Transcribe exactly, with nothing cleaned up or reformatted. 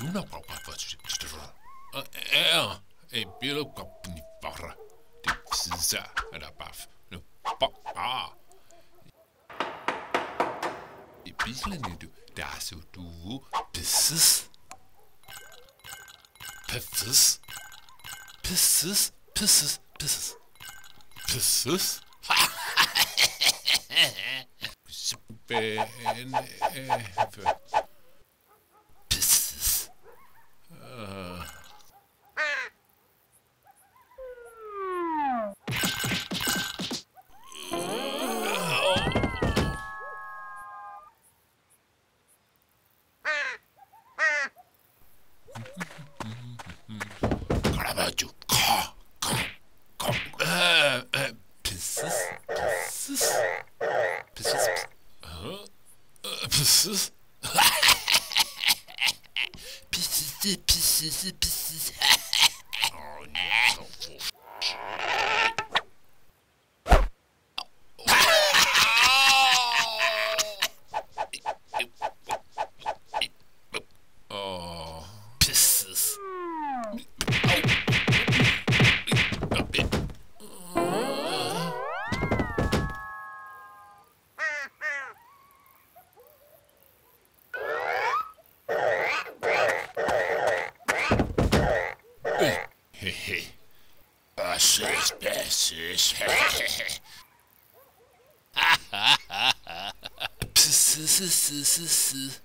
Duna papavatsitra er e bilokapni vara tipsa adapaf no papa e bislene du das du pisses pisses pisses pisses pisses pisses ben Pisses, pisses, pisses, pisses. Oh no! Oh, pisses. Passes, passes, ha ha ha ha. Pisses,